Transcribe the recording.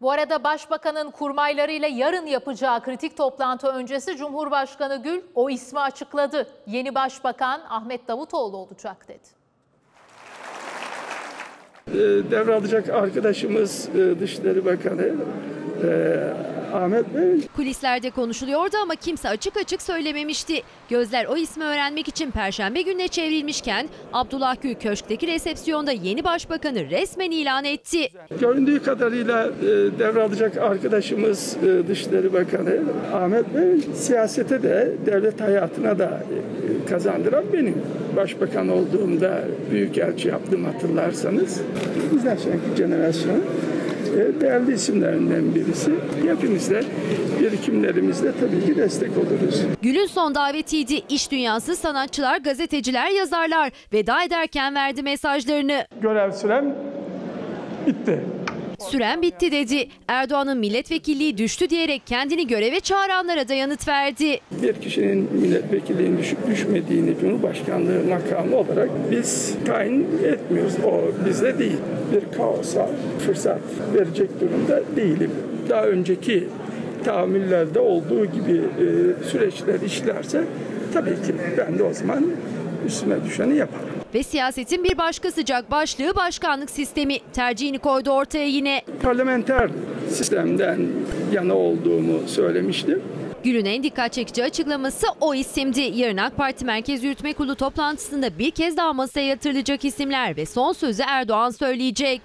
Bu arada Başbakan'ın kurmaylarıyla yarın yapacağı kritik toplantı öncesi Cumhurbaşkanı Gül o ismi açıkladı. Yeni Başbakan Ahmet Davutoğlu olacak dedi. Devralacak arkadaşımız Dışişleri Bakanı Ahmet Bey. Kulislerde konuşuluyordu ama kimse açık açık söylememişti. Gözler o ismi öğrenmek için Perşembe gününe çevrilmişken Abdullah Gül köşkteki resepsiyonda yeni başbakanı resmen ilan etti. Göründüğü kadarıyla devralacak arkadaşımız Dışişleri Bakanı Ahmet Bey, siyasete de devlet hayatına da kazandıran benim. Başbakan olduğumda büyükelçi yaptım, hatırlarsanız. Bizden sonraki jenerasyonun değerli isimlerinden birisi. Hepimiz de birikimlerimizle tabii ki destek oluruz. Gül'ün son davetiydi. İş dünyası, sanatçılar, gazeteciler, yazarlar veda ederken verdi mesajlarını. Görev sürem bitti. Süren bitti dedi. Erdoğan'ın milletvekilliği düştü diyerek kendini göreve çağıranlara da yanıt verdi. Bir kişinin milletvekilliğinin düşüp düşmediğini Cumhurbaşkanlığı makamı olarak biz tayin etmiyoruz. O bizde değil. Bir kaosa fırsat verecek durumda değilim. Daha önceki tahammüllerde olduğu gibi süreçler işlerse tabii ki ben de o zaman üstüne düşeni yaparım. Ve siyasetin bir başka sıcak başlığı başkanlık sistemi. Tercihini koydu ortaya yine. Parlamenter sistemden yana olduğumu söylemiştim. Gül'ün en dikkat çekici açıklaması o isimdi. Yarın AK Parti Merkez Yürütme Kurulu toplantısında bir kez daha masaya yatırılacak isimler ve son sözü Erdoğan söyleyecek.